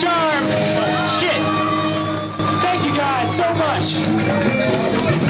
Charm. Shit. Thank you guys so much.